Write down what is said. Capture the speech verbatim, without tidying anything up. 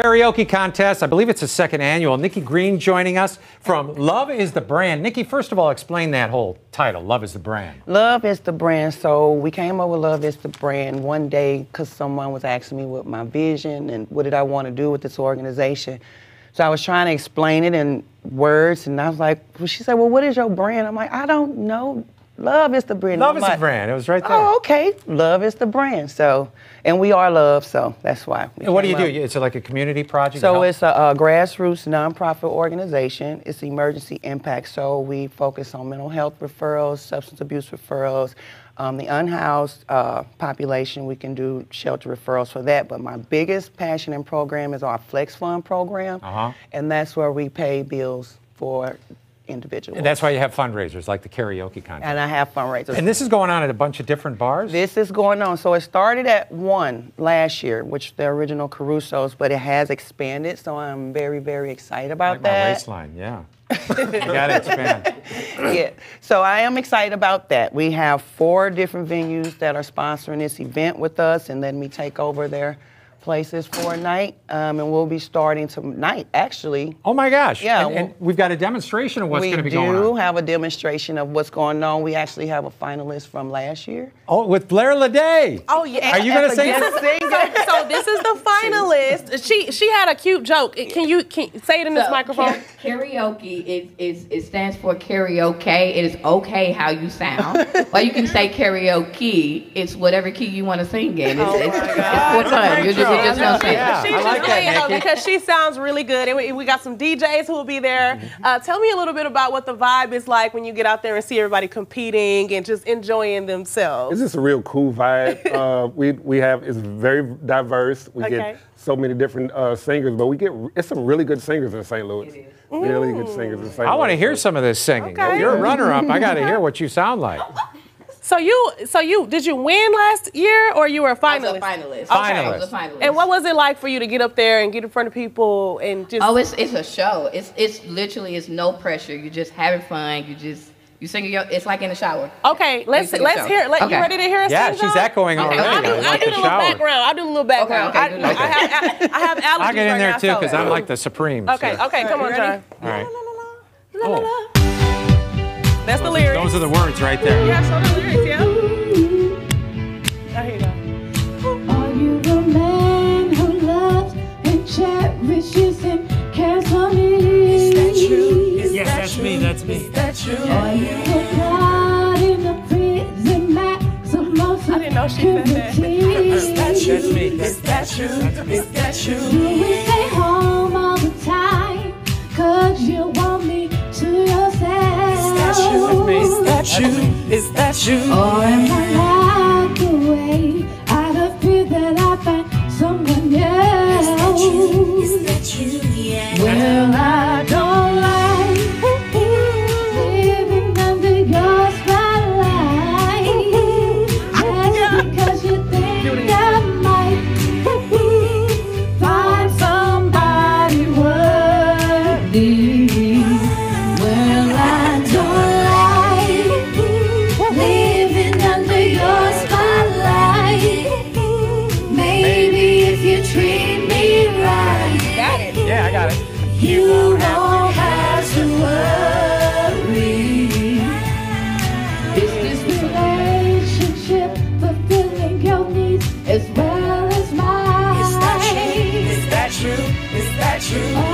karaoke contest. I believe it's the second annual. Nikki Green joining us from Love Is the Brand. Nikki, first of all, explain that whole title, Love Is the Brand. Love Is the Brand. So we came up with Love Is the Brand one day because someone was asking me what my vision and what did I want to do with this organization. So I was trying to explain it in words, and I was like, well, she said, well, what is your brand? I'm like, I don't know. Love is the brand. Love is the brand. It was right there. Oh, okay. Love is the brand. So, and we are love, so that's why. And what do you do? It's like a community project? So it's a, a grassroots nonprofit organization. It's emergency impact. So we focus on mental health referrals, substance abuse referrals, um, the unhoused uh, population. We can do shelter referrals for that. But my biggest passion and program is our Flex Fund program, uh-huh. and that's where we pay bills for individuals. And that's why you have fundraisers like the karaoke contest. And I have fundraisers. And this is going on at a bunch of different bars? This is going on. So it started at one last year, which the original Caruso's, but it has expanded. So I'm very, very excited about like that. My waistline, yeah. You gotta expand. Yeah. So I am excited about that. We have four different venues that are sponsoring this event with us and letting me take over their places for a night, um, and we'll be starting tonight, actually. Oh my gosh. Yeah. And, and we've got a demonstration of what's going to be going on. We do have a demonstration of what's going on. We actually have a finalist from last year. Oh, with Blair Leday. Oh, yeah. Are you going to sing? so, so this is the finalist. She she had a cute joke. Can you can, say it in so, this microphone? Karaoke, is, is, it stands for karaoke. It is okay how you sound. Or you can say karaoke. It's whatever key you want to sing in. It's, oh it's, it's, it's for fun. You're just She just knows yeah, she's like that, because she sounds really good, and we, we got some D Js who will be there. Uh, tell me a little bit about what the vibe is like when you get out there and see everybody competing and just enjoying themselves. It's just a real cool vibe. uh, we we have it's very diverse. We okay. get so many different uh, singers, but we get it's some really good singers in Saint Louis. It is. Really mm. good singers in Saint Louis. I want to hear some of this singing. Okay. You're a runner-up. I got to hear what you sound like. So you, so you, did you win last year, or you were a finalist? I was a finalist. Finalist. Okay. I was a finalist. And what was it like for you to get up there and get in front of people and just? Oh, it's it's a show. It's it's literally it's no pressure. You're just having fun. You just you singing your. It's like in the shower. Okay, let's let's hear. Let, okay. You ready to hear us? Yeah, sing she's echoing already. Okay. I do, I like I do a little background. I do a little background. Okay, okay, I, okay. I, have, I, I have allergies. I get in right there now, too, because so. I'm like the Supreme. Okay, so. okay, come on, John. All right. La, la, la, la, la, la, la. Oh. That's the lyrics. Those are the words right there. Yeah, so the lyrics, yeah. I hear that. Are you the man who loves and cherishes and cares for me? Is that true? Is yes, that that's true? me, that's me. Is that true? Are you the God in the prison maximum? I didn't know she said that. Is that true? That's me. Is that true? Is that true? Do we stay home all the time? Cause you want me to yourself. Is that you? Is that you? Or am I locked away out of fear that I find someone else? Is that you? Is that you? Yeah. Well, I don't like living under your spotlight. That's because you think I might find somebody worthy. You won't have to worry. Is this relationship fulfilling your needs as well as mine? Is that true? Is that true? Is that true?